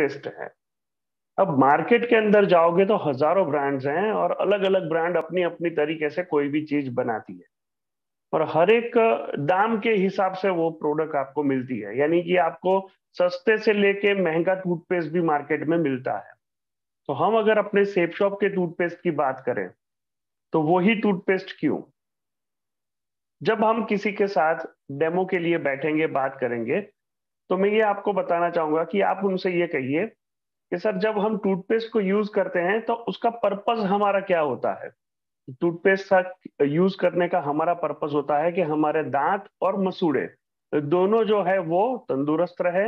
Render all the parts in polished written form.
Toothpaste है। अब market के अंदर जाओगे तो हजारों ब्रांड्स हैं और अलग अलग ब्रांड अपनी अपनी तरीके से कोई भी चीज बनाती है और हर एक दाम के हिसाब से वो प्रोडक्ट आपको मिलती है। यानी कि आपको सस्ते से लेके महंगा टूथपेस्ट भी मार्केट में मिलता है। तो हम अगर अपने SafeShop के टूथपेस्ट की बात करें तो वही टूथपेस्ट क्यों, जब हम किसी के साथ डेमो के लिए बैठेंगे बात करेंगे तो मैं ये आपको बताना चाहूंगा कि आप उनसे ये कहिए कि सर जब हम टूथपेस्ट को यूज करते हैं तो उसका पर्पस हमारा क्या होता है। टूथपेस्ट का यूज करने का हमारा पर्पस होता है कि हमारे दांत और मसूड़े दोनों जो है वो तंदुरुस्त रहे,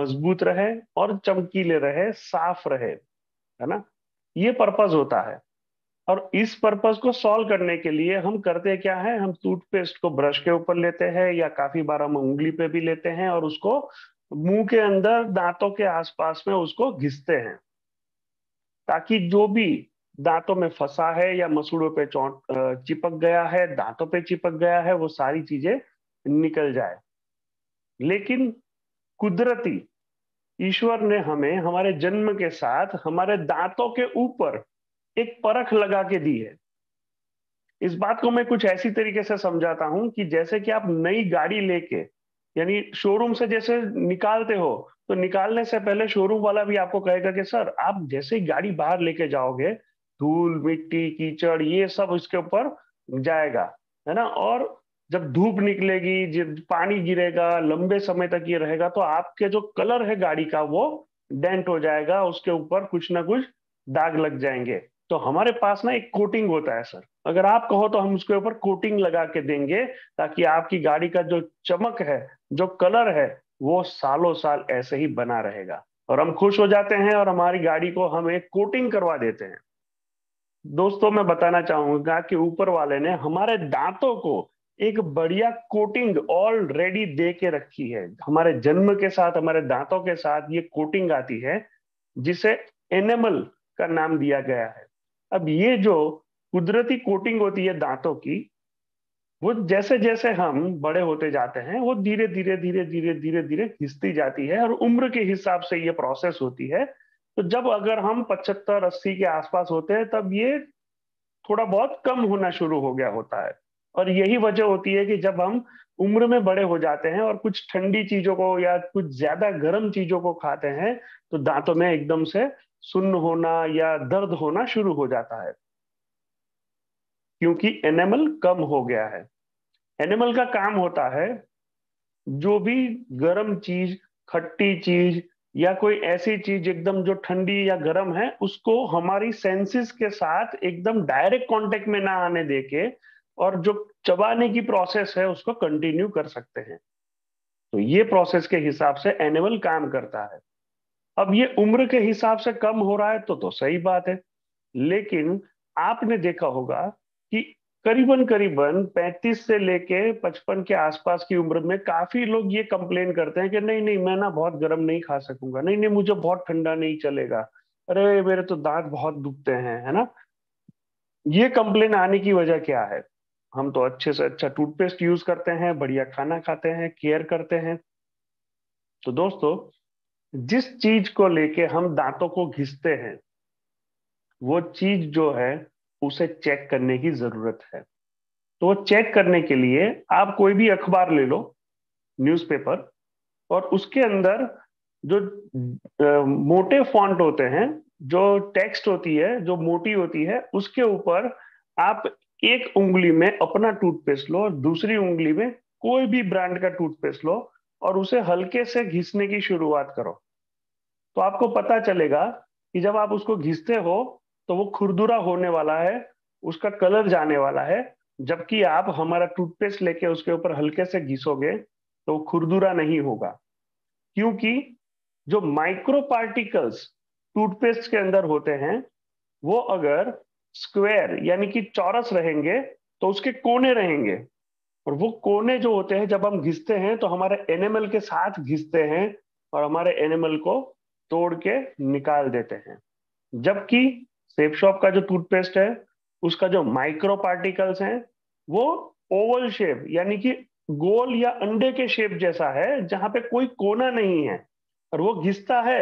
मजबूत रहे और चमकीले रहे, साफ रहे, है ना। ये पर्पस होता है और इस पर्पस को सॉल्व करने के लिए हम करते क्या है, हम टूथपेस्ट को ब्रश के ऊपर लेते हैं या काफी बार हम उंगली पे भी लेते हैं और उसको मुंह के अंदर दांतों के आसपास में उसको घिसते हैं ताकि जो भी दांतों में फंसा है या मसूड़ों पे चिपक गया है, दांतों पे चिपक गया है, वो सारी चीजें निकल जाए। लेकिन कुदरती ईश्वर ने हमें हमारे जन्म के साथ हमारे दांतों के ऊपर एक परख लगा के दी है। इस बात को मैं कुछ ऐसी तरीके से समझाता हूं कि जैसे कि आप नई गाड़ी लेके यानी शोरूम से जैसे निकालते हो तो निकालने से पहले शोरूम वाला भी आपको कहेगा कि सर आप जैसे ही गाड़ी बाहर लेके जाओगे धूल मिट्टी कीचड़ ये सब इसके ऊपर जाएगा, है ना। और जब धूप निकलेगी, जब पानी गिरेगा, लंबे समय तक ये रहेगा तो आपके जो कलर है गाड़ी का वो डेंट हो जाएगा, उसके ऊपर कुछ ना कुछ दाग लग जाएंगे। तो हमारे पास ना एक कोटिंग होता है सर, अगर आप कहो तो हम उसके ऊपर कोटिंग लगा के देंगे ताकि आपकी गाड़ी का जो चमक है, जो कलर है, वो सालों साल ऐसे ही बना रहेगा। और हम खुश हो जाते हैं और हमारी गाड़ी को हम एक कोटिंग करवा देते हैं। दोस्तों मैं बताना चाहूंगा कि ऊपर वाले ने हमारे दांतों को एक बढ़िया कोटिंग ऑलरेडी दे के रखी है। हमारे जन्म के साथ हमारे दांतों के साथ ये कोटिंग आती है जिसे एनेमल का नाम दिया गया है। अब ये जो कुदरती कोटिंग होती है दांतों की, वो जैसे जैसे हम बड़े होते जाते हैं वो धीरे धीरे धीरे धीरे धीरे धीरे घिसती जाती है और उम्र के हिसाब से ये प्रोसेस होती है। तो जब अगर हम 75-80 के आसपास होते हैं तब ये थोड़ा बहुत कम होना शुरू हो गया होता है और यही वजह होती है कि जब हम उम्र में बड़े हो जाते हैं और कुछ ठंडी चीजों को या कुछ ज्यादा गर्म चीजों को खाते हैं तो दांतों में एकदम से सुन्न होना या दर्द होना शुरू हो जाता है क्योंकि एनेमल कम हो गया है। एनेमल का काम होता है जो भी गर्म चीज, खट्टी चीज या कोई ऐसी चीज एकदम जो ठंडी या गर्म है उसको हमारी सेंसेस के साथ एकदम डायरेक्ट कांटेक्ट में ना आने देके और जो चबाने की प्रोसेस है उसको कंटिन्यू कर सकते हैं। तो ये प्रोसेस के हिसाब से एनेमल काम करता है। अब ये उम्र के हिसाब से कम हो रहा है तो सही बात है, लेकिन आपने देखा होगा कि करीबन 35 से लेके 55 के आसपास की उम्र में काफी लोग ये कंप्लेन करते हैं कि नहीं मैं ना बहुत गर्म नहीं खा सकूंगा, नहीं मुझे बहुत ठंडा नहीं चलेगा, अरे मेरे तो दांत बहुत दुखते हैं, है ना। ये कंप्लेन आने की वजह क्या है, हम तो अच्छे से अच्छा टूथपेस्ट यूज करते हैं, बढ़िया खाना खाते हैं, केयर करते हैं। तो दोस्तों जिस चीज को लेके हम दांतों को घिसते हैं वो चीज जो है उसे चेक करने की जरूरत है। तो वो चेक करने के लिए आप कोई भी अखबार ले लो, न्यूज़पेपर, और उसके अंदर जो मोटे फॉन्ट होते हैं, जो टेक्स्ट होती है, जो मोटी होती है, उसके ऊपर आप एक उंगली में अपना टूथपेस्ट लो और दूसरी उंगली में कोई भी ब्रांड का टूथपेस्ट लो और उसे हल्के से घिसने की शुरुआत करो। तो आपको पता चलेगा कि जब आप उसको घिसते हो तो वो खुरदुरा होने वाला है, उसका कलर जाने वाला है, जबकि आप हमारा टूथपेस्ट लेके उसके ऊपर हल्के से घिसोगे तो वो खुरदुरा नहीं होगा क्योंकि जो माइक्रो पार्टिकल्स टूथपेस्ट के अंदर होते हैं वो अगर स्क्वायर यानी कि चौरस रहेंगे तो उसके कोने रहेंगे और वो कोने जो होते हैं जब हम घिसते हैं तो हमारे एनिमल के साथ घिसते हैं और हमारे एनिमल को तोड़ के निकाल देते हैं। जबकि SafeShop का जो टूथपेस्ट है उसका जो माइक्रो पार्टिकल्स हैं वो ओवल शेप यानी कि गोल या अंडे के शेप जैसा है जहां पे कोई कोना नहीं है और वो घिसता है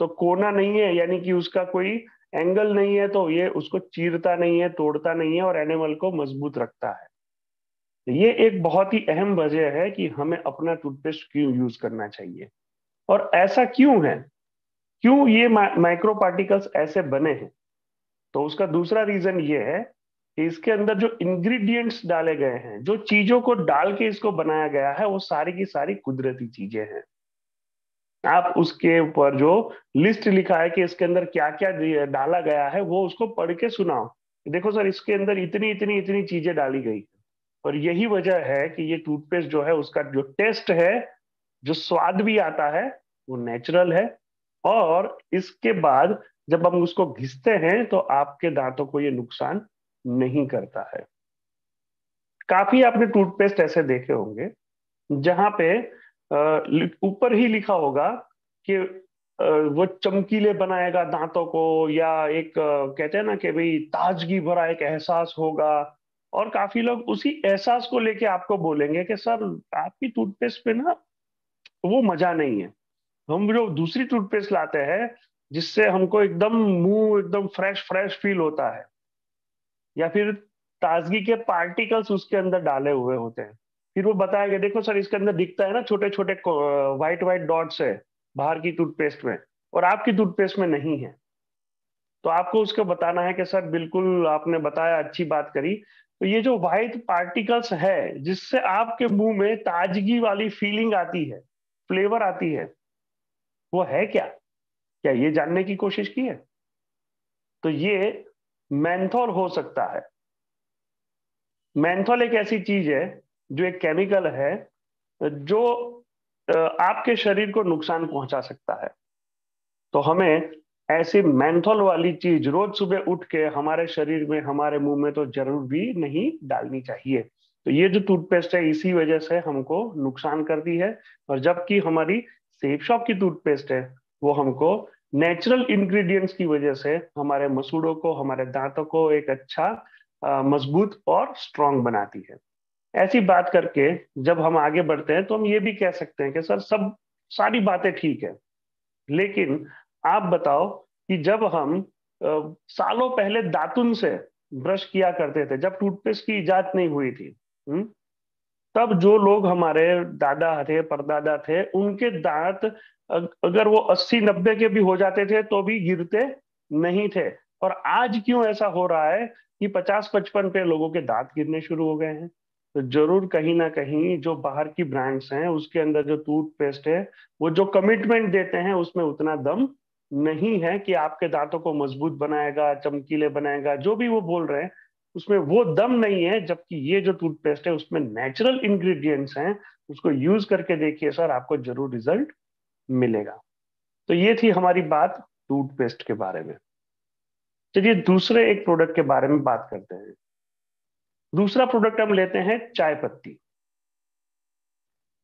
तो कोना नहीं है, यानी कि उसका कोई एंगल नहीं है, तो ये उसको चीरता नहीं है, तोड़ता नहीं है और एनिमल को मजबूत रखता है। ये एक बहुत ही अहम वजह है कि हमें अपना टूथपेस्ट क्यों यूज करना चाहिए और ऐसा क्यों है, क्यों ये माइक्रो पार्टिकल्स ऐसे बने हैं। तो उसका दूसरा रीजन ये है कि इसके अंदर जो इंग्रेडिएंट्स डाले गए हैं, जो चीजों को डाल के इसको बनाया गया है, वो सारी की सारी कुदरती चीजें हैं। आप उसके ऊपर जो लिस्ट लिखा है कि इसके अंदर क्या क्या डाला गया है, वो उसको पढ़ के सुनाओ, देखो सर इसके अंदर इतनी इतनी इतनी चीजें डाली गई। और यही वजह है कि ये टूथपेस्ट जो है उसका जो टेस्ट है, जो स्वाद भी आता है, वो नेचुरल है। और इसके बाद जब हम उसको घिसते हैं तो आपके दांतों को ये नुकसान नहीं करता है। काफी आपने टूथपेस्ट ऐसे देखे होंगे जहां पे ऊपर ही लिखा होगा कि वो चमकीले बनाएगा दांतों को, या एक कहते हैं ना कि भाई ताजगी भरा एक एहसास होगा। और काफी लोग उसी एहसास को लेके आपको बोलेंगे कि सर आपकी टूथपेस्ट पे ना वो मजा नहीं है, हम जो दूसरी टूथपेस्ट लाते हैं जिससे हमको एकदम मुंह एकदम फ्रेश फ्रेश फील होता है, या फिर ताजगी के पार्टिकल्स उसके अंदर डाले हुए होते हैं। फिर वो बताएगा देखो सर इसके अंदर दिखता है ना छोटे छोटे व्हाइट व्हाइट डॉट्स है बाहर की टूथपेस्ट में और आपकी टूथपेस्ट में नहीं है। तो आपको उसको बताना है कि सर बिल्कुल आपने बताया, अच्छी बात करी। तो ये जो व्हाइट पार्टिकल्स है जिससे आपके मुंह में ताजगी वाली फीलिंग आती है, फ्लेवर आती है, वो है क्या, क्या ये जानने की कोशिश की है? तो ये मेंथॉल हो सकता है। मेंथॉल एक ऐसी चीज है जो एक केमिकल है जो आपके शरीर को नुकसान पहुंचा सकता है। तो हमें ऐसी मेंथॉल वाली चीज रोज सुबह उठ के हमारे शरीर में, हमारे मुंह में तो जरूर भी नहीं डालनी चाहिए। तो ये जो टूथपेस्ट है इसी वजह से हमको नुकसान करती है। और जबकि हमारी सेफशॉप की टूथपेस्ट है वो हमको नेचुरल इंग्रेडिएंट्स की वजह से हमारे मसूड़ों को, हमारे दांतों को एक अच्छा, मजबूत और स्ट्रांग बनाती है। ऐसी बात करके जब हम आगे बढ़ते हैं तो हम ये भी कह सकते हैं कि सर सब सारी बातें ठीक है, लेकिन आप बताओ कि जब हम सालों पहले दातुन से ब्रश किया करते थे, जब टूथपेस्ट की इजाद नहीं हुई थी, तब जो लोग हमारे दादा थे, परदादा थे, उनके दांत अगर वो 80-90 के भी हो जाते थे तो भी गिरते नहीं थे। और आज क्यों ऐसा हो रहा है कि 50-55 पे लोगों के दांत गिरने शुरू हो गए हैं? तो जरूर कहीं ना कहीं जो बाहर की ब्रांड्स हैं उसके अंदर जो टूथपेस्ट है वो जो कमिटमेंट देते हैं उसमें उतना दम नहीं है कि आपके दांतों को मजबूत बनाएगा, चमकीले बनाएगा, जो भी वो बोल रहे हैं उसमें वो दम नहीं है। जबकि ये जो टूथपेस्ट है उसमें नेचुरल इंग्रेडिएंट्स हैं, उसको यूज करके देखिए सर, आपको जरूर रिजल्ट मिलेगा। तो ये थी हमारी बात टूथपेस्ट के बारे में। चलिए दूसरे एक प्रोडक्ट के बारे में बात करते हैं। दूसरा प्रोडक्ट हम लेते हैं चाय पत्ती।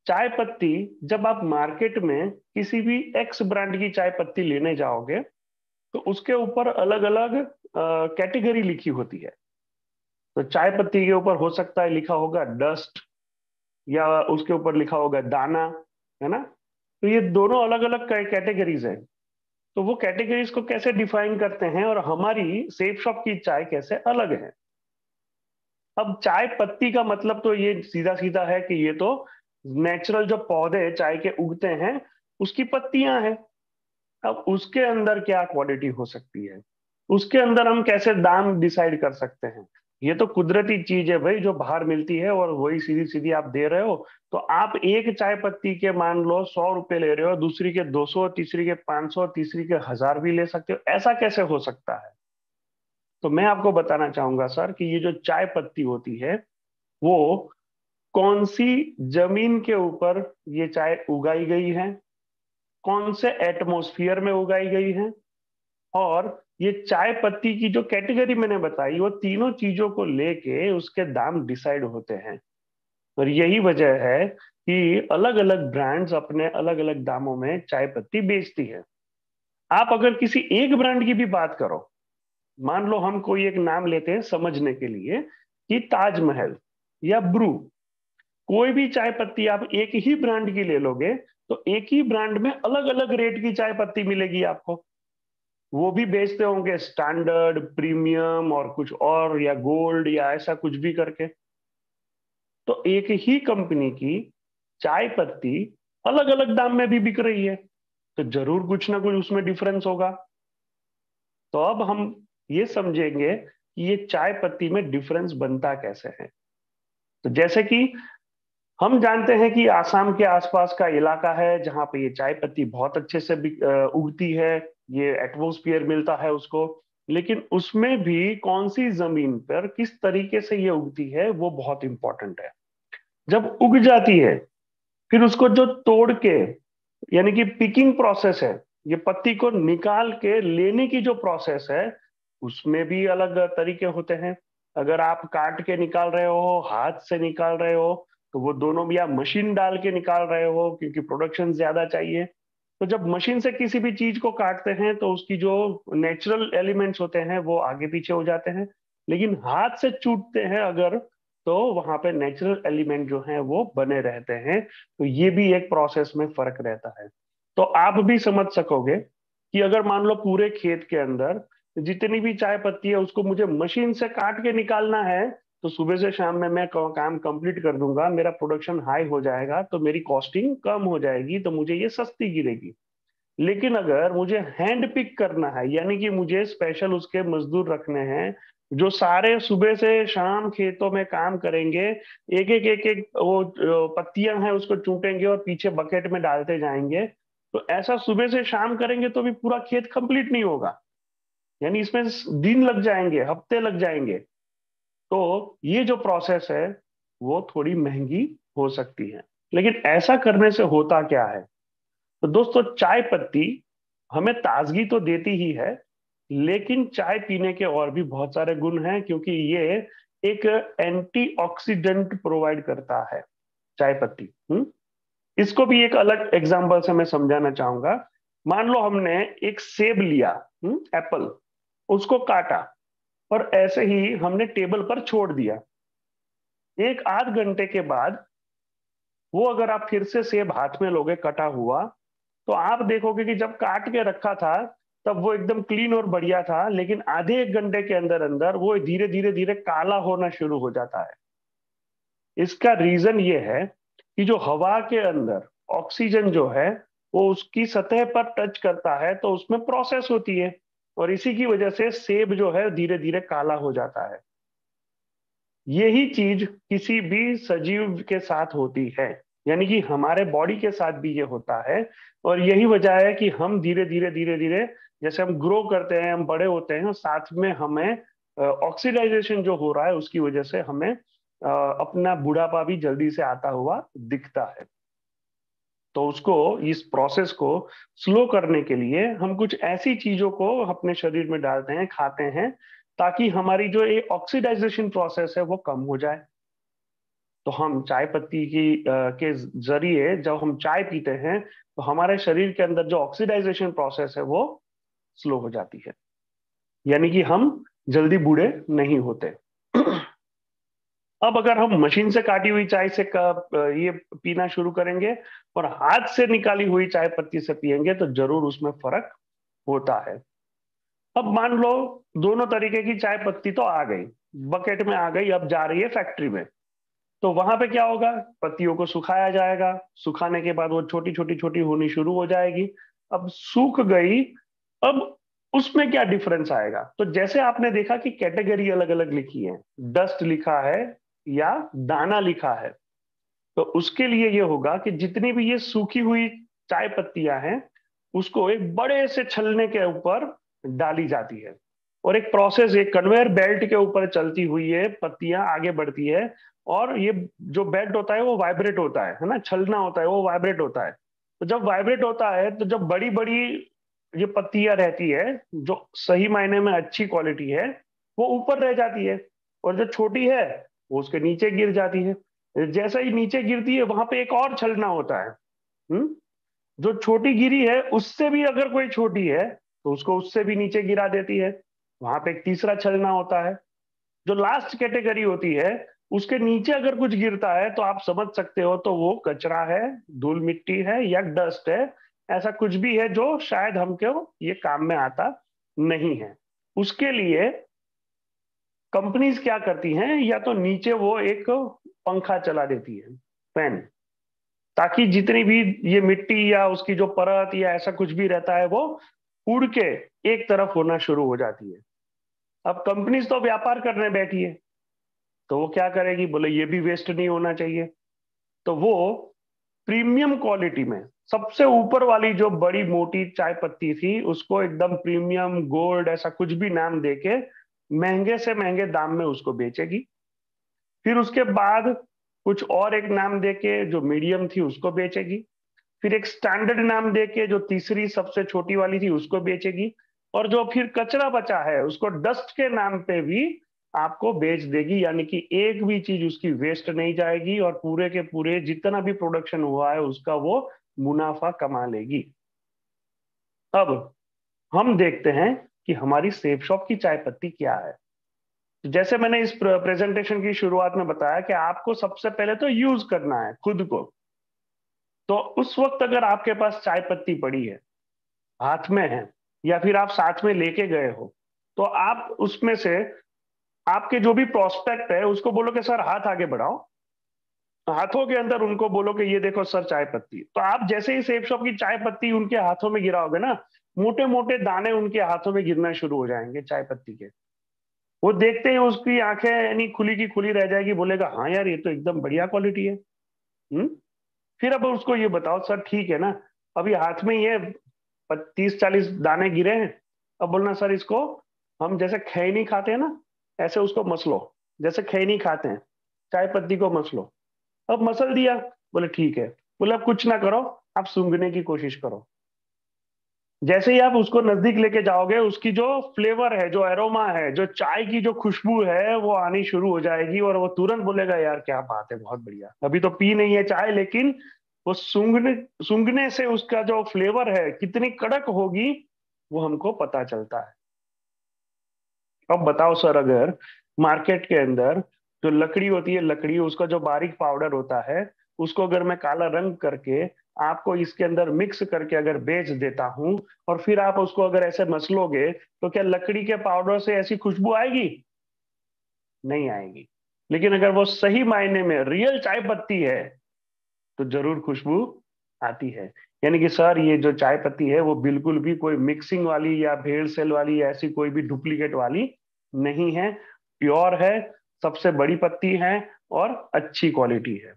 चाय पत्ती जब आप मार्केट में किसी भी एक्स ब्रांड की चाय पत्ती लेने जाओगे तो उसके ऊपर अलग अलग कैटेगरी लिखी होती है। तो चाय पत्ती के ऊपर हो सकता है लिखा होगा डस्ट, या उसके ऊपर लिखा होगा दाना, है ना। तो ये दोनों अलग अलग कैटेगरीज हैं। तो वो कैटेगरीज को कैसे डिफाइन करते हैं और हमारी सेफशॉप की चाय कैसे अलग है? अब चाय पत्ती का मतलब तो ये सीधा सीधा है कि ये तो नेचुरल जो पौधे चाय के उगते हैं उसकी पत्तियां हैं। अब उसके अंदर क्या क्वालिटी हो सकती है, उसके अंदर हम कैसे दाम डिसाइड कर सकते हैं? ये तो कुदरती चीज है भाई, जो बाहर मिलती है और वही सीधी सीधी आप दे रहे हो। तो आप एक चाय पत्ती के मान लो 100 रुपए ले रहे हो, दूसरी के 200, तीसरी के 500, तीसरी के 1000 भी ले सकते हो। ऐसा कैसे हो सकता है? तो मैं आपको बताना चाहूंगा सर कि ये जो चाय पत्ती होती है वो कौन सी जमीन के ऊपर ये चाय उगाई गई है, कौन से एटमॉस्फेयर में उगाई गई है, और ये चाय पत्ती की जो कैटेगरी मैंने बताई वो तीनों चीजों को लेके उसके दाम डिसाइड होते हैं। और यही वजह है कि अलग अलग ब्रांड्स अपने अलग अलग दामों में चाय पत्ती बेचती है। आप अगर किसी एक ब्रांड की भी बात करो, मान लो हम कोई एक नाम लेते हैं समझने के लिए कि ताजमहल या ब्रू, कोई भी चाय पत्ती आप एक ही ब्रांड की ले लोगे तो एक ही ब्रांड में अलग अलग रेट की चाय पत्ती मिलेगी आपको, वो भी बेचते होंगे स्टैंडर्ड, प्रीमियम और कुछ और, या गोल्ड या ऐसा कुछ भी करके। तो एक ही कंपनी की चाय पत्ती अलग अलग दाम में भी बिक रही है, तो जरूर कुछ ना कुछ उसमें डिफरेंस होगा। तो अब हम ये समझेंगे कि ये चाय पत्ती में डिफरेंस बनता कैसे है। तो जैसे कि हम जानते हैं कि आसाम के आसपास का इलाका है जहाँ पे ये चाय पत्ती बहुत अच्छे से उगती है, ये एटमोस्फियर मिलता है उसको, लेकिन उसमें भी कौन सी जमीन पर किस तरीके से ये उगती है वो बहुत इंपॉर्टेंट है। जब उग जाती है फिर उसको जो तोड़ के, यानी कि पिकिंग प्रोसेस है, ये पत्ती को निकाल के लेने की जो प्रोसेस है उसमें भी अलग तरीके होते हैं। अगर आप काट के निकाल रहे हो, हाथ से निकाल रहे हो, तो वो दोनों भी, या मशीन डाल के निकाल रहे हो क्योंकि प्रोडक्शन ज्यादा चाहिए, तो जब मशीन से किसी भी चीज को काटते हैं तो उसकी जो नेचुरल एलिमेंट्स होते हैं वो आगे पीछे हो जाते हैं, लेकिन हाथ से चूटते हैं अगर, तो वहां पे नेचुरल एलिमेंट जो हैं वो बने रहते हैं। तो ये भी एक प्रोसेस में फर्क रहता है। तो आप भी समझ सकोगे कि अगर मान लो पूरे खेत के अंदर जितनी भी चाय पत्ती है उसको मुझे मशीन से काट के निकालना है, तो सुबह से शाम में मैं काम कंप्लीट कर दूंगा, मेरा प्रोडक्शन हाई हो जाएगा, तो मेरी कॉस्टिंग कम हो जाएगी, तो मुझे ये सस्ती गिरेगी। लेकिन अगर मुझे हैंड पिक करना है, यानी कि मुझे स्पेशल उसके मजदूर रखने हैं जो सारे सुबह से शाम खेतों में काम करेंगे, एक एक एक एक वो पत्तियां हैं उसको चूटेंगे और पीछे बकेट में डालते जाएंगे, तो ऐसा सुबह से शाम करेंगे तो भी पूरा खेत कंप्लीट नहीं होगा, यानी इसमें दिन लग जाएंगे, हफ्ते लग जाएंगे। तो ये जो प्रोसेस है वो थोड़ी महंगी हो सकती है। लेकिन ऐसा करने से होता क्या है? तो दोस्तों, चाय पत्ती हमें ताजगी तो देती ही है, लेकिन चाय पीने के और भी बहुत सारे गुण हैं, क्योंकि ये एक एंटीऑक्सीडेंट प्रोवाइड करता है चाय पत्ती। इसको भी एक अलग एग्जांपल से मैं समझाना चाहूंगा। मान लो हमने एक सेब लिया, एप्पल, उसको काटा और ऐसे ही हमने टेबल पर छोड़ दिया। एक आध घंटे के बाद वो अगर आप फिर से सेब हाथ में लोगे कटा हुआ, तो आप देखोगे कि जब काट के रखा था तब वो एकदम क्लीन और बढ़िया था, लेकिन आधे एक घंटे के अंदर अंदर वो धीरे धीरे धीरे काला होना शुरू हो जाता है। इसका रीजन ये है कि जो हवा के अंदर ऑक्सीजन जो है वो उसकी सतह पर टच करता है, तो उसमें प्रोसेस होती है, और इसी की वजह से सेब जो है धीरे धीरे काला हो जाता है। यही चीज किसी भी सजीव के साथ होती है, यानी कि हमारे बॉडी के साथ भी ये होता है, और यही वजह है कि हम धीरे धीरे धीरे धीरे जैसे हम ग्रो करते हैं, हम बड़े होते हैं, साथ में हमें ऑक्सीडाइजेशन जो हो रहा है उसकी वजह से हमें अपना बुढ़ापा भी जल्दी से आता हुआ दिखता है। तो उसको, इस प्रोसेस को स्लो करने के लिए हम कुछ ऐसी चीजों को अपने शरीर में डालते हैं, खाते हैं, ताकि हमारी जो ये ऑक्सीडाइजेशन प्रोसेस है वो कम हो जाए। तो हम चाय पत्ती के जरिए जब हम चाय पीते हैं तो हमारे शरीर के अंदर जो ऑक्सीडाइजेशन प्रोसेस है वो स्लो हो जाती है, यानी कि हम जल्दी बूढ़े नहीं होते। अब अगर हम मशीन से काटी हुई चाय से ये पीना शुरू करेंगे और हाथ से निकाली हुई चाय पत्ती से पिएंगे तो जरूर उसमें फर्क होता है। अब मान लो दोनों तरीके की चाय पत्ती तो आ गई, बकेट में आ गई, अब जा रही है फैक्ट्री में, तो वहां पे क्या होगा? पत्तियों को सुखाया जाएगा, सुखाने के बाद वो छोटी छोटी छोटी होनी शुरू हो जाएगी। अब सूख गई, अब उसमें क्या डिफरेंस आएगा? तो जैसे आपने देखा कि कैटेगरी अलग अलग लिखी है, डस्ट लिखा है या दाना लिखा है, तो उसके लिए ये होगा कि जितनी भी ये सूखी हुई चाय पत्तियां हैं उसको एक बड़े से छलने के ऊपर डाली जाती है, और एक प्रोसेस, एक कन्वेयर बेल्ट के ऊपर चलती हुई ये पत्तियां आगे बढ़ती है, और ये जो बेल्ट होता है वो वाइब्रेट होता है ना, छलना होता है वो वाइब्रेट होता है। तो जब वाइब्रेट होता है तो जब बड़ी बड़ी ये पत्तियां रहती है जो सही मायने में अच्छी क्वालिटी है वो ऊपर रह जाती है, और जो छोटी है वो उसके नीचे गिर जाती है। जैसे ही नीचे गिरती है वहां पे एक और छलना होता है, जो छोटी गिरी है उससे भी अगर कोई छोटी है तो उसको उससे भी नीचे गिरा देती है, वहां पे एक तीसरा छलना होता है। जो लास्ट कैटेगरी होती है उसके नीचे अगर कुछ गिरता है तो आप समझ सकते हो तो वो कचरा है, धूल मिट्टी है या डस्ट है, ऐसा कुछ भी है जो शायद हमको ये काम में आता नहीं है। उसके लिए कंपनीज क्या करती हैं, या तो नीचे वो एक पंखा चला देती है, फैन, ताकि जितनी भी ये मिट्टी या उसकी जो परत या ऐसा कुछ भी रहता है वो उड़ के एक तरफ होना शुरू हो जाती है। अब कंपनीज तो व्यापार करने बैठी है, तो वो क्या करेगी, बोले ये भी वेस्ट नहीं होना चाहिए, तो वो प्रीमियम क्वालिटी में सबसे ऊपर वाली जो बड़ी मोटी चाय पत्ती थी उसको एकदम प्रीमियम गोल्ड ऐसा कुछ भी नाम देके महंगे से महंगे दाम में उसको बेचेगी। फिर उसके बाद कुछ और एक नाम देके जो मीडियम थी उसको बेचेगी, फिर एक स्टैंडर्ड नाम देके जो तीसरी सबसे छोटी वाली थी उसको बेचेगी, और जो फिर कचरा बचा है उसको डस्ट के नाम पे भी आपको बेच देगी, यानी कि एक भी चीज उसकी वेस्ट नहीं जाएगी और पूरे के पूरे जितना भी प्रोडक्शन हुआ है उसका वो मुनाफा कमा लेगी। अब हम देखते हैं कि हमारी सेफ शॉप की चाय पत्ती क्या है। जैसे मैंने इस प्रेजेंटेशन की शुरुआत में बताया कि आपको सबसे पहले तो यूज करना है खुद को, तो उस वक्त अगर आपके पास चाय पत्ती पड़ी है, हाथ में है, या फिर आप साथ में लेके गए हो, तो आप उसमें से आपके जो भी प्रोस्पेक्ट है उसको बोलो कि सर हाथ आगे बढ़ाओ, हाथों के अंदर उनको बोलो कि ये देखो सर चाय पत्ती। तो आप जैसे ही सेफ शॉप की चाय पत्ती उनके हाथों में गिराओगे ना, मोटे मोटे दाने उनके हाथों में गिरना शुरू हो जाएंगे चाय पत्ती के। वो देखते ही उसकी आंखें यानी खुली की खुली रह जाएगी, बोलेगा हाँ यार ये तो एकदम बढ़िया क्वालिटी है। फिर अब उसको ये बताओ सर ठीक है ना, अभी हाथ में ये 30-40 दाने गिरे हैं, अब बोलना सर इसको हम जैसे खैनी खाते हैं ना, ऐसे उसको मसलो, जैसे खैनी खाते हैं चाय पत्ती को मसलो। अब मसल दिया, बोले ठीक है, बोले अब कुछ ना करो, आप सूंघने की कोशिश करो। जैसे ही आप उसको नजदीक लेके जाओगे उसकी जो फ्लेवर है, जो एरोमा है, जो चाय की जो खुशबू है वो आनी शुरू हो जाएगी और वो तुरंत बोलेगा यार क्या बात है, बहुत बढ़िया। अभी तो पी नहीं है चाय, लेकिन वो सूंघने से उसका जो फ्लेवर है कितनी कड़क होगी वो हमको पता चलता है। अब बताओ सर, अगर मार्केट के अंदर जो लकड़ी होती है, लकड़ी उसका जो बारीक पाउडर होता है उसको अगर मैं काला रंग करके आपको इसके अंदर मिक्स करके अगर बेच देता हूं और फिर आप उसको अगर ऐसे मसलोगे तो क्या लकड़ी के पाउडर से ऐसी खुशबू आएगी? नहीं आएगी। लेकिन अगर वो सही मायने में रियल चाय पत्ती है तो जरूर खुशबू आती है। यानी कि सर ये जो चाय पत्ती है वो बिल्कुल भी कोई मिक्सिंग वाली या भेड़ सेल वाली या ऐसी कोई भी डुप्लीकेट वाली नहीं है, प्योर है, सबसे बड़ी पत्ती है और अच्छी क्वालिटी है।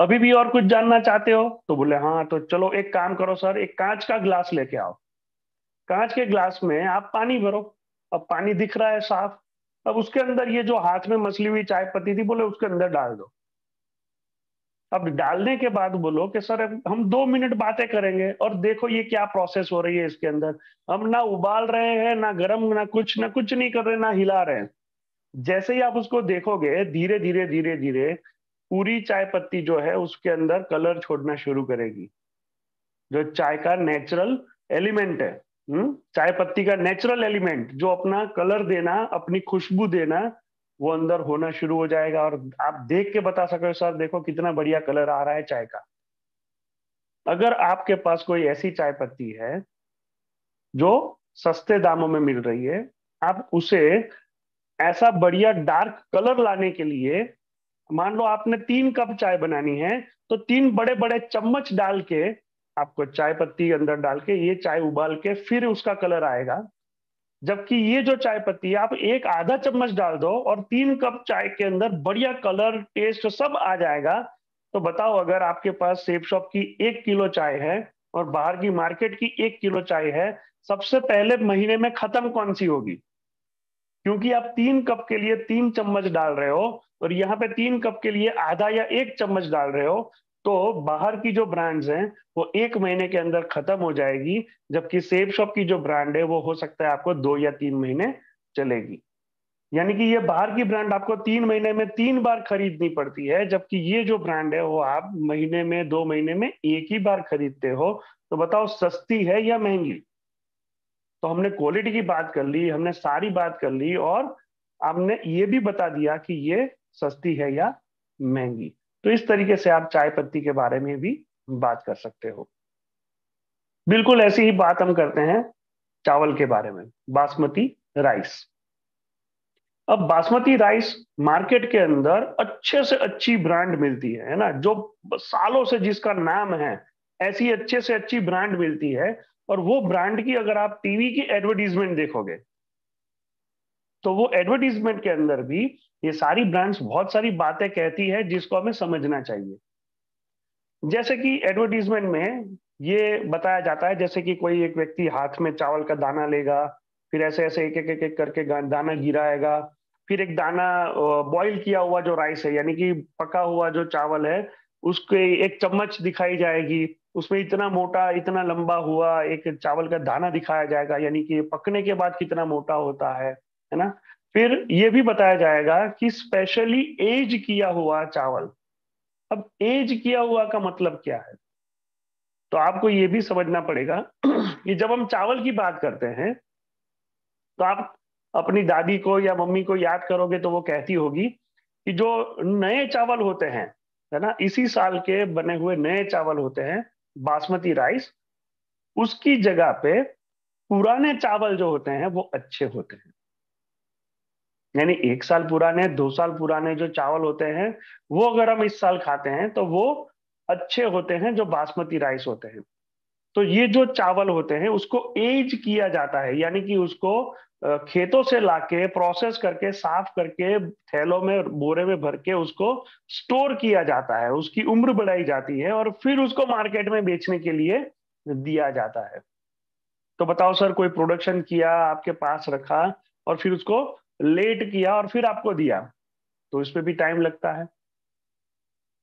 अभी भी और कुछ जानना चाहते हो तो बोले हाँ, तो चलो एक काम करो सर, एक कांच का ग्लास लेके आओ। कांच के ग्लास में आप पानी भरो, अब पानी दिख रहा है साफ, अब उसके अंदर ये जो हाथ में मसली हुई चाय पत्ती थी बोले उसके अंदर डाल दो। अब डालने के बाद बोलो कि सर हम 2 मिनट बातें करेंगे और देखो ये क्या प्रोसेस हो रही है इसके अंदर, हम ना उबाल रहे हैं, ना गर्म, ना कुछ नहीं कर रहे, ना हिला रहे हैं। जैसे ही आप उसको देखोगे धीरे धीरे धीरे धीरे पूरी चाय पत्ती जो है उसके अंदर कलर छोड़ना शुरू करेगी, जो चाय का नेचुरल एलिमेंट है। चाय पत्ती का नेचुरल एलिमेंट जो अपना कलर देना, अपनी खुशबू देना, वो अंदर होना शुरू हो जाएगा और आप देख के बता सको सर देखो कितना बढ़िया कलर आ रहा है चाय का। अगर आपके पास कोई ऐसी चाय पत्ती है जो सस्ते दामों में मिल रही है, आप उसे ऐसा बढ़िया डार्क कलर लाने के लिए, मान लो आपने 3 कप चाय बनानी है तो 3 बड़े बड़े चम्मच डाल के आपको चाय पत्ती अंदर डाल के ये चाय उबाल के फिर उसका कलर आएगा। जबकि ये जो चाय पत्ती आप एक आधा चम्मच डाल दो और 3 कप चाय के अंदर बढ़िया कलर, टेस्ट सब आ जाएगा। तो बताओ अगर आपके पास सेफ शॉप की 1 किलो चाय है और बाहर की मार्केट की 1 किलो चाय है, सबसे पहले महीने में खत्म कौन सी होगी? क्योंकि आप 3 कप के लिए 3 चम्मच डाल रहे हो और यहाँ पे 3 कप के लिए आधा या 1 चम्मच डाल रहे हो, तो बाहर की जो ब्रांड्स हैं वो 1 महीने के अंदर खत्म हो जाएगी, जबकि सेफ शॉप की जो ब्रांड है वो हो सकता है आपको 2 या 3 महीने चलेगी। यानी कि ये बाहर की ब्रांड आपको 3 महीने में 3 बार खरीदनी पड़ती है, जबकि ये जो ब्रांड है वो आप महीने में, 2 महीने में 1 ही बार खरीदते हो। तो बताओ सस्ती है या महंगी? तो हमने क्वालिटी की बात कर ली, हमने सारी बात कर ली और आपने ये भी बता दिया कि ये सस्ती है या महंगी। तो इस तरीके से आप चाय पत्ती के बारे में भी बात कर सकते हो। बिल्कुल ऐसी ही बात हम करते हैं चावल के बारे में, बासमती राइस। अब बासमती राइस मार्केट के अंदर अच्छे से अच्छी ब्रांड मिलती है ना, जो सालों से जिसका नाम है, ऐसी अच्छे से अच्छी ब्रांड मिलती है। और वो ब्रांड की अगर आप टीवी की एडवर्टीजमेंट देखोगे तो वो एडवर्टीजमेंट के अंदर भी ये सारी ब्रांड्स बहुत सारी बातें कहती है जिसको हमें समझना चाहिए। जैसे कि एडवर्टीजमेंट में ये बताया जाता है, जैसे कि कोई एक व्यक्ति हाथ में चावल का दाना लेगा, फिर ऐसे ऐसे एक एक करके दाना गिराएगा, फिर एक दाना बॉईल किया हुआ जो राइस है यानी कि पका हुआ जो चावल है उसके एक चम्मच दिखाई जाएगी, उसमें इतना मोटा इतना लंबा हुआ एक चावल का दाना दिखाया जाएगा यानी कि पकने के बाद कितना मोटा होता है ना। फिर ये भी बताया जाएगा कि स्पेशली एज किया हुआ चावल। अब एज किया हुआ का मतलब क्या है, तो आपको ये भी समझना पड़ेगा कि जब हम चावल की बात करते हैं तो आप अपनी दादी को या मम्मी को याद करोगे तो वो कहती होगी कि जो नए चावल होते हैं है ना, इसी साल के बने हुए नए चावल होते हैं बासमती राइस, उसकी जगह पे पुराने चावल जो होते हैं वो अच्छे होते हैं। यानी 1 साल पुराने 2 साल पुराने जो चावल होते हैं वो अगर हम इस साल खाते हैं तो वो अच्छे होते हैं जो बासमती राइस होते हैं। तो ये जो चावल होते हैं उसको एज किया जाता है यानी कि उसको खेतों से लाके प्रोसेस करके साफ करके थैलों में बोरे में भर के उसको स्टोर किया जाता है, उसकी उम्र बढ़ाई जाती है और फिर उसको मार्केट में बेचने के लिए दिया जाता है। तो बताओ सर, कोई प्रोडक्शन किया, आपके पास रखा और फिर उसको लेट किया और फिर आपको दिया, तो इसमें भी टाइम लगता है।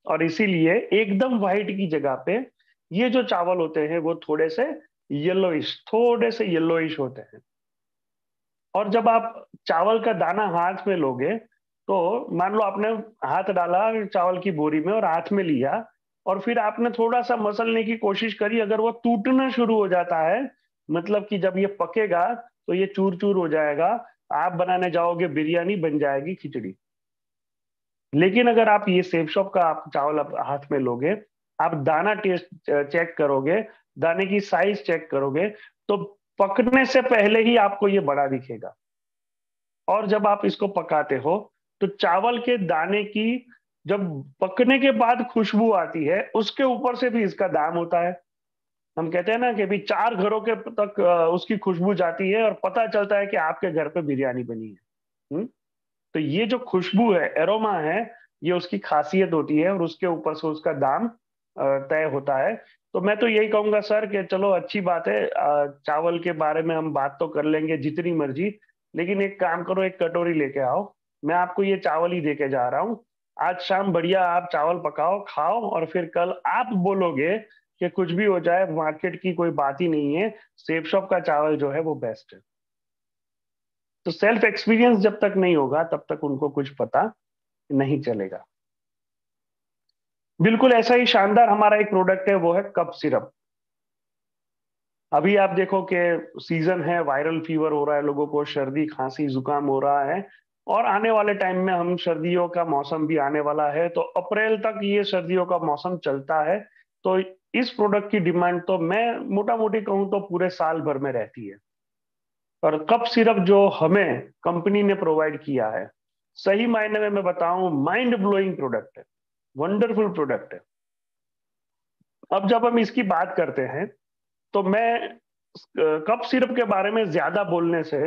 और इसीलिए एकदम व्हाइट की जगह पे ये जो चावल होते हैं वो थोड़े से येलोइश होते हैं। और जब आप चावल का दाना हाथ में लोगे तो मान लो आपने हाथ डाला चावल की बोरी में और हाथ में लिया और फिर आपने थोड़ा सा मसलने की कोशिश करी, अगर वो टूटना शुरू हो जाता है, मतलब कि जब ये पकेगा तो ये चूर चूर हो जाएगा, आप बनाने जाओगे बिरयानी, बन जाएगी खिचड़ी। लेकिन अगर आप ये SafeShop का आप चावल हाथ में लोगे, आप दाना टेस्ट चेक करोगे, दाने की साइज चेक करोगे तो पकने से पहले ही आपको ये बड़ा दिखेगा। और जब आप इसको पकाते हो तो चावल के दाने की जब पकने के बाद खुशबू आती है उसके ऊपर से भी इसका दाम होता है। हम कहते हैं ना कि भी 4 घरों के तक उसकी खुशबू जाती है और पता चलता है कि आपके घर पे बिरयानी बनी है। तो ये जो खुशबू है, एरोमा है, ये उसकी खासियत होती है और उसके ऊपर से उसका दाम तय होता है। तो मैं तो यही कहूंगा सर कि चलो अच्छी बात है, चावल के बारे में हम बात तो कर लेंगे जितनी मर्जी, लेकिन एक काम करो, एक कटोरी लेके आओ, मैं आपको ये चावल ही देके जा रहा हूँ, आज शाम बढ़िया आप चावल पकाओ खाओ और फिर कल आप बोलोगे कि कुछ भी हो जाए मार्केट की कोई बात ही नहीं है, SafeShop का चावल जो है वो बेस्ट है। तो सेल्फ एक्सपीरियंस जब तक नहीं होगा तब तक उनको कुछ पता नहीं चलेगा। बिल्कुल ऐसा ही शानदार हमारा एक प्रोडक्ट है, वो है कफ सिरप। अभी आप देखो कि सीजन है, वायरल फीवर हो रहा है, लोगों को सर्दी खांसी जुकाम हो रहा है और आने वाले टाइम में हम सर्दियों का मौसम भी आने वाला है, तो अप्रैल तक ये सर्दियों का मौसम चलता है। तो इस प्रोडक्ट की डिमांड तो मैं मोटा मोटी कहूँ तो पूरे साल भर में रहती है। और कफ सिरप जो हमें कंपनी ने प्रोवाइड किया है, सही मायने में मैं बताऊं माइंड ब्लोइंग प्रोडक्ट है, वंडरफुल प्रोडक्ट है। अब जब हम इसकी बात करते हैं तो मैं कफ सिरप के बारे में ज्यादा बोलने से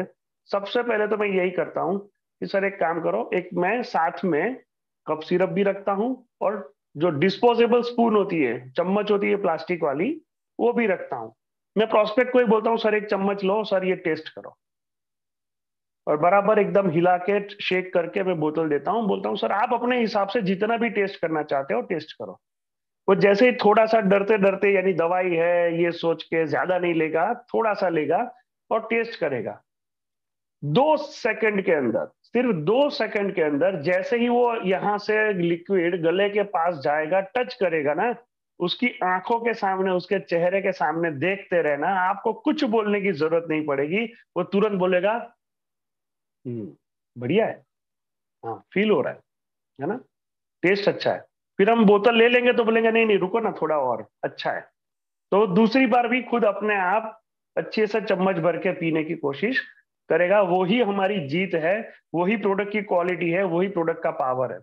सबसे पहले तो मैं यही करता हूं कि सर एक काम करो, एक मैं साथ में कफ सिरप भी रखता हूं और जो डिस्पोजेबल स्पून होती है, चम्मच होती है प्लास्टिक वाली, वो भी रखता हूँ। मैं प्रोस्पेक्ट को ही बोलता हूँ सर एक चम्मच लो, सर ये टेस्ट करो, और बराबर एकदम हिला के शेक करके मैं बोतल देता हूँ, बोलता हूँ सर आप अपने हिसाब से जितना भी टेस्ट करना चाहते हो टेस्ट करो। वो जैसे ही थोड़ा सा डरते डरते, यानी दवाई है ये सोच के ज्यादा नहीं लेगा, थोड़ा सा लेगा और टेस्ट करेगा। 2 सेकंड के अंदर, सिर्फ 2 सेकंड के अंदर, जैसे ही वो यहाँ से लिक्विड गले के पास जाएगा, टच करेगा ना, उसकी आंखों के सामने उसके चेहरे के सामने देखते रहना, आपको कुछ बोलने की जरूरत नहीं पड़ेगी, वो तुरंत बोलेगा बढ़िया है, हाँ फील हो रहा है, है ना, टेस्ट अच्छा है। फिर हम बोतल ले लेंगे तो बोलेंगे नहीं नहीं रुको ना थोड़ा और अच्छा है, तो दूसरी बार भी खुद अपने आप अच्छे से चम्मच भर के पीने की कोशिश करेगा। वही हमारी जीत है, वही प्रोडक्ट की क्वालिटी है, वही प्रोडक्ट का पावर है।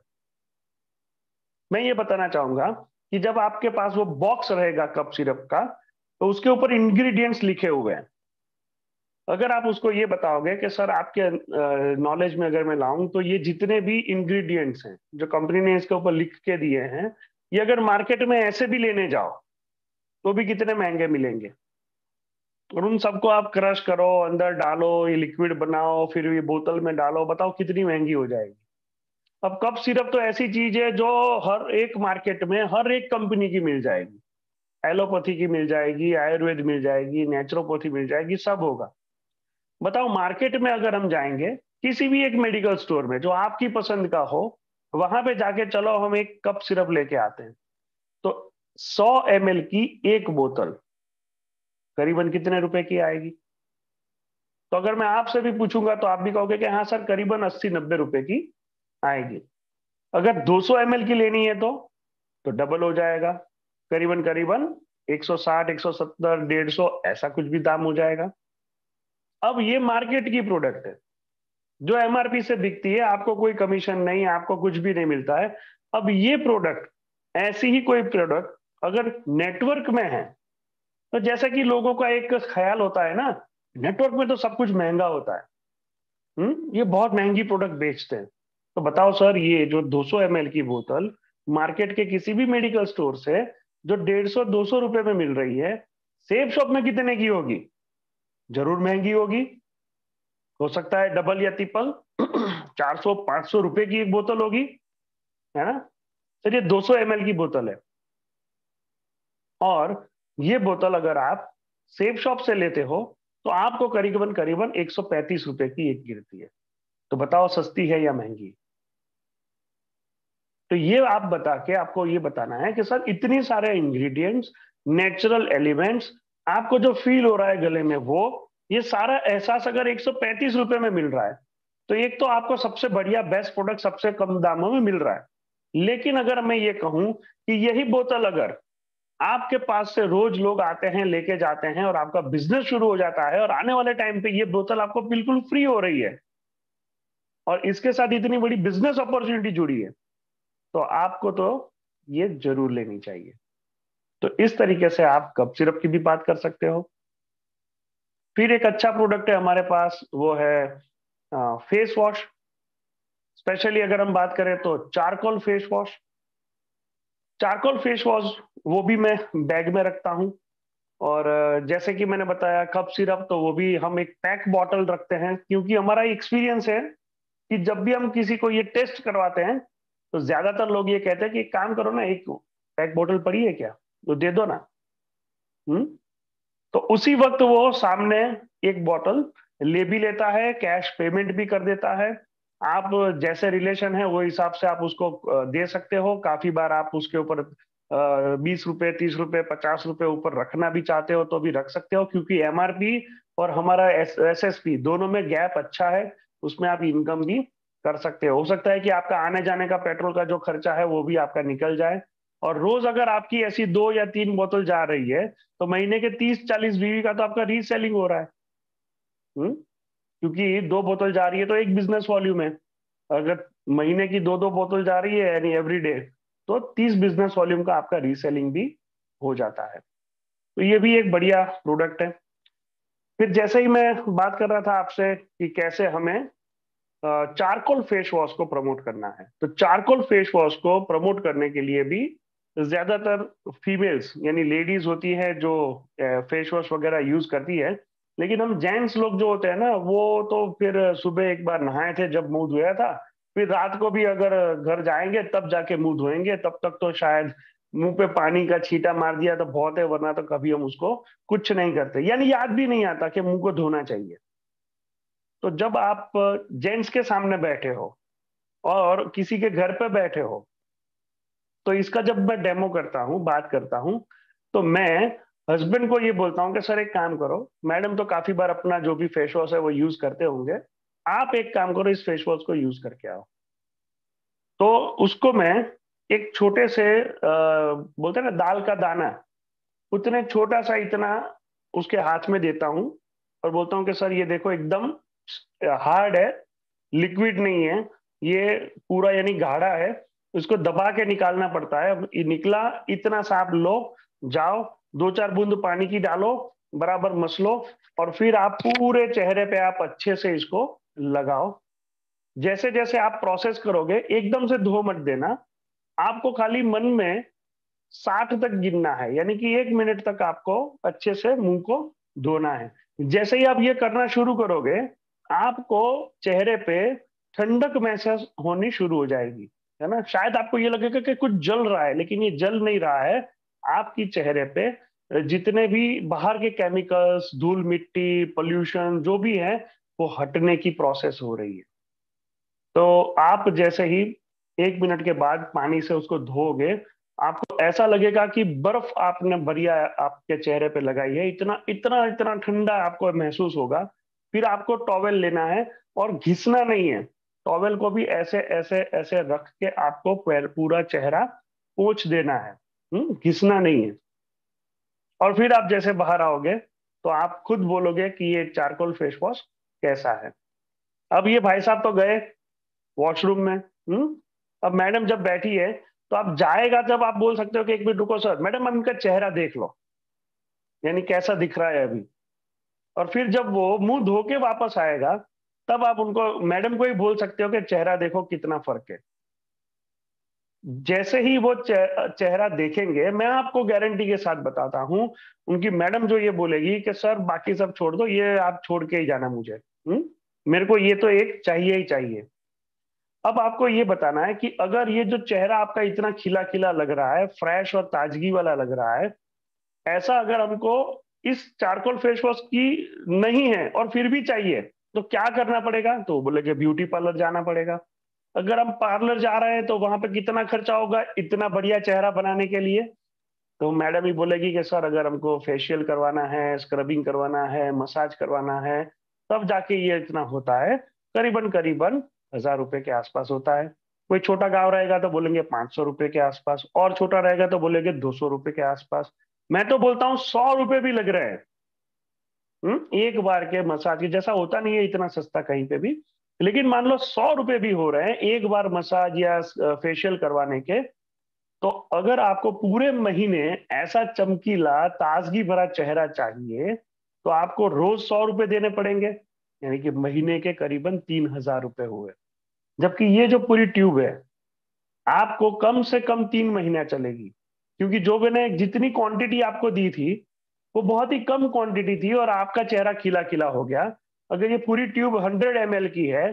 मैं ये बताना चाहूंगा कि जब आपके पास वो बॉक्स रहेगा कप सिरप का, तो उसके ऊपर इंग्रेडिएंट्स लिखे हुए हैं। अगर आप उसको ये बताओगे कि सर आपके नॉलेज में अगर मैं लाऊं तो ये जितने भी इंग्रेडिएंट्स हैं जो कंपनी ने इसके ऊपर लिख के दिए हैं, ये अगर मार्केट में ऐसे भी लेने जाओ तो भी कितने महंगे मिलेंगे, और उन सबको आप क्रश करो, अंदर डालो, ये लिक्विड बनाओ, फिर ये बोतल में डालो, बताओ कितनी महंगी हो जाएगी। अब कप सिरप तो ऐसी चीज है जो हर एक मार्केट में हर एक कंपनी की मिल जाएगी, एलोपैथी की मिल जाएगी, आयुर्वेद मिल जाएगी, नेचुरोपैथी मिल जाएगी, सब होगा। बताओ मार्केट में अगर हम जाएंगे किसी भी एक मेडिकल स्टोर में जो आपकी पसंद का हो, वहां पे जाके चलो हम एक कप सिरप लेके आते हैं, तो 100 ml की एक बोतल करीबन कितने रुपए की आएगी? तो अगर मैं आपसे भी पूछूंगा तो आप भी कहोगे कि हाँ सर करीबन 80-90 रुपए की आएगी। अगर 200 ml की लेनी है तो डबल हो जाएगा, करीबन करीबन 160, 170, 150 ऐसा कुछ भी दाम हो जाएगा। अब ये मार्केट की प्रोडक्ट है जो एमआरपी से बिकती है, आपको कोई कमीशन नहीं, आपको कुछ भी नहीं मिलता है। अब ये प्रोडक्ट, ऐसी ही कोई प्रोडक्ट अगर नेटवर्क में है, तो जैसा कि लोगों का एक ख्याल होता है ना, नेटवर्क में तो सब कुछ महंगा होता है, ये बहुत महंगी प्रोडक्ट बेचते हैं। तो बताओ सर ये जो 200 ml की बोतल मार्केट के किसी भी मेडिकल स्टोर से जो 150-200 रुपए में मिल रही है, सेफ शॉप में कितने की होगी? जरूर महंगी होगी, हो सकता है डबल या ट्रिपल, 400-500 रुपए की एक बोतल होगी, है ना। सर ये 200 ml की बोतल है, और ये बोतल अगर आप सेफ शॉप से लेते हो तो आपको करीबन करीबन 135 रुपए की एक गिरती है। तो बताओ सस्ती है या महंगी? तो ये आप बता के आपको ये बताना है कि सर इतने सारे इंग्रेडिएंट्स, नेचुरल एलिमेंट्स, आपको जो फील हो रहा है गले में वो, ये सारा एहसास अगर 135 रुपए में मिल रहा है, तो एक तो आपको सबसे बढ़िया बेस्ट प्रोडक्ट सबसे कम दामों में मिल रहा है। लेकिन अगर मैं ये कहूं कि यही बोतल अगर आपके पास से रोज लोग आते हैं, लेके जाते हैं, और आपका बिजनेस शुरू हो जाता है, और आने वाले टाइम पे ये बोतल आपको बिल्कुल फ्री हो रही है, और इसके साथ इतनी बड़ी बिजनेस अपॉर्चुनिटी जुड़ी है, तो आपको तो ये जरूर लेनी चाहिए। तो इस तरीके से आप कप सिरप की भी बात कर सकते हो। फिर एक अच्छा प्रोडक्ट है हमारे पास, वो है फेस वॉश। स्पेशली अगर हम बात करें तो charcoal face wash. Charcoal face wash वो भी मैं बैग में रखता हूं, और जैसे कि मैंने बताया कप सिरप, तो वो भी हम एक पैक बॉटल रखते हैं, क्योंकि हमारा एक्सपीरियंस है कि जब भी हम किसी को ये टेस्ट करवाते हैं तो ज्यादातर लोग ये कहते हैं कि काम करो ना, एक पैक बॉटल पड़ी है क्या, तो दे दो ना। तो उसी वक्त वो सामने एक बॉटल ले भी लेता है, कैश पेमेंट भी कर देता है। आप जैसे रिलेशन है वो हिसाब से आप उसको दे सकते हो। काफी बार आप उसके ऊपर 20 रुपए, 30 रुपए, 50 रुपए ऊपर रखना भी चाहते हो तो भी रख सकते हो, क्योंकि एमआरपी और हमारा एसएसपी दोनों में गैप अच्छा है, उसमें आप इनकम भी कर सकते हो। सकता है कि आपका आने जाने का पेट्रोल का जो खर्चा है वो भी आपका निकल जाए, और रोज अगर आपकी ऐसी 2 या 3 बोतल जा रही है तो महीने के 30-40 BV का तो आपका रीसेलिंग हो रहा है। क्योंकि 2 बोतल जा रही है तो एक बिजनेस वॉल्यूम है, अगर महीने की 2-2 बोतल जा रही है यानी एवरीडे, तो 30 बिजनेस वॉल्यूम का आपका रीसेलिंग भी हो जाता है। तो ये भी एक बढ़िया प्रोडक्ट है। फिर जैसे ही मैं बात कर रहा था आपसे कि कैसे हमें चारकोल फेस वॉश को प्रमोट करना है, तो चारकोल फेस वॉश को प्रमोट करने के लिए भी ज्यादातर फीमेल्स यानी लेडीज होती है जो फेस वॉश वगैरह यूज करती है, लेकिन हम जेंट्स लोग जो होते हैं ना, वो तो फिर सुबह एक बार नहाए थे जब मुंह धोया था, फिर रात को भी अगर घर जाएंगे तब जाके मुंह धोएंगे, तब तक तो शायद मुंह पे पानी का छींटा मार दिया तो बहुत है, वरना तो कभी हम उसको कुछ नहीं करते, यानी याद भी नहीं आता कि मुंह को धोना चाहिए। तो जब आप जेंट्स के सामने बैठे हो और किसी के घर पे बैठे हो, तो इसका जब मैं डेमो करता हूँ, बात करता हूँ, तो मैं हस्बैंड को ये बोलता हूँ कि सर एक काम करो, मैडम तो काफी बार अपना जो भी फेस वॉश है वो यूज करते होंगे, आप एक काम करो इस फेस वॉश को यूज करके आओ। तो उसको मैं एक छोटे से बोलते हैं ना दाल का दाना, उतने छोटा सा इतना उसके हाथ में देता हूँ और बोलता हूँ कि सर ये देखो एकदम हार्ड है, लिक्विड नहीं है, ये पूरा यानी गाढ़ा है, इसको दबा के निकालना पड़ता है। निकला इतना सांप, लो जाओ दो चार बूंद पानी की डालो, बराबर मसलो और फिर आप पूरे चेहरे पे आप अच्छे से इसको लगाओ। जैसे जैसे आप प्रोसेस करोगे, एकदम से धो मत देना, आपको खाली मन में 60 तक गिनना है, यानी कि 1 मिनट तक आपको अच्छे से मुंह को धोना है। जैसे ही आप ये करना शुरू करोगे, आपको चेहरे पे ठंडक महसूस होनी शुरू हो जाएगी, है ना। शायद आपको ये लगेगा कि कुछ जल रहा है, लेकिन ये जल नहीं रहा है। आपकी चेहरे पे जितने भी बाहर के केमिकल्स, धूल मिट्टी, पोल्यूशन जो भी है, वो हटने की प्रोसेस हो रही है। तो आप जैसे ही 1 मिनट के बाद पानी से उसको धोगे, आपको ऐसा लगेगा कि बर्फ आपने भरिया आपके चेहरे पे लगाई है, इतना इतना इतना ठंडा आपको महसूस होगा। फिर आपको टॉवेल लेना है और घिसना नहीं है, टॉवेल को भी ऐसे ऐसे ऐसे रख के आपको पूरा चेहरा पोंछ देना है, घिसना नहीं है। और फिर आप जैसे बाहर आओगे तो आप खुद बोलोगे कि ये चारकोल फेस वॉश कैसा है। अब ये भाई साहब तो गए वॉशरूम में, अब मैडम जब बैठी है तो आप जाएगा, जब आप बोल सकते हो कि 1 मिनट रुको सर, मैडम उनका चेहरा देख लो यानी कैसा दिख रहा है अभी। और फिर जब वो मुंह धो के वापस आएगा, तब आप उनको, मैडम को ही बोल सकते हो कि चेहरा देखो कितना फर्क है। जैसे ही वो चेहरा देखेंगे, मैं आपको गारंटी के साथ बताता हूं, उनकी मैडम जो ये बोलेगी कि सर बाकी सब छोड़ दो, ये आप छोड़ के ही जाना मुझे, मेरे को ये तो एक चाहिए ही चाहिए। अब आपको ये बताना है कि अगर ये जो चेहरा आपका इतना खिला खिला लग रहा है, फ्रेश और ताजगी वाला लग रहा है, ऐसा अगर हमको इस चारकोल फेस वॉश की नहीं है और फिर भी चाहिए तो क्या करना पड़ेगा? तो बोलेंगे ब्यूटी पार्लर जाना पड़ेगा। अगर हम पार्लर जा रहे हैं तो वहां पे कितना खर्चा होगा इतना बढ़िया चेहरा बनाने के लिए? तो मैडम ही बोलेगी कि सर अगर हमको फेशियल करवाना है, स्क्रबिंग करवाना है, मसाज करवाना है, तब जाके ये इतना होता है, करीबन करीबन 1000 रुपए के आसपास होता है। कोई छोटा गांव रहेगा तो बोलेंगे 500 रुपए के आसपास, और छोटा रहेगा तो बोलेंगे 200 रुपए के आसपास। मैं तो बोलता हूँ 100 रुपए भी लग रहे हैं एक बार के मसाज के, जैसा होता नहीं है इतना सस्ता कहीं पे भी, लेकिन मान लो 100 रुपए भी हो रहे हैं एक बार मसाज या फेशियल करवाने के। तो अगर आपको पूरे महीने ऐसा चमकीला ताजगी भरा चेहरा चाहिए तो आपको रोज 100 रुपए देने पड़ेंगे, यानी कि महीने के करीबन 3000 रुपए हुए। जबकि ये जो पूरी ट्यूब है आपको कम से कम 3 महीना चलेगी, क्योंकि जो मैंने जितनी क्वांटिटी आपको दी थी वो बहुत ही कम क्वांटिटी थी और आपका चेहरा खिला खिला हो गया। अगर ये पूरी ट्यूब 100 ml की है,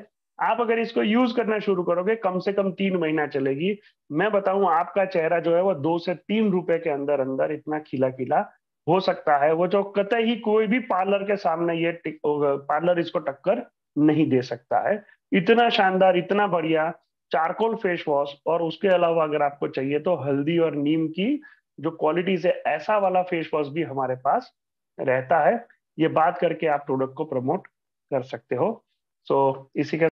आप अगर इसको यूज करना शुरू करोगे कम से कम 3 महीना चलेगी। मैं बताऊं आपका चेहरा जो है वो 2 से 3 रुपए के अंदर अंदर इतना खिला खिला हो सकता है, वो जो कतई ही कोई भी पार्लर के सामने ये पार्लर इसको टक्कर नहीं दे सकता है। इतना शानदार, इतना बढ़िया चारकोल फेस वॉश। और उसके अलावा अगर आपको चाहिए तो हल्दी और नीम की जो क्वालिटीज है, ऐसा वाला फेस वॉश भी हमारे पास रहता है। ये बात करके आप प्रोडक्ट को प्रमोट कर सकते हो। सो इसी के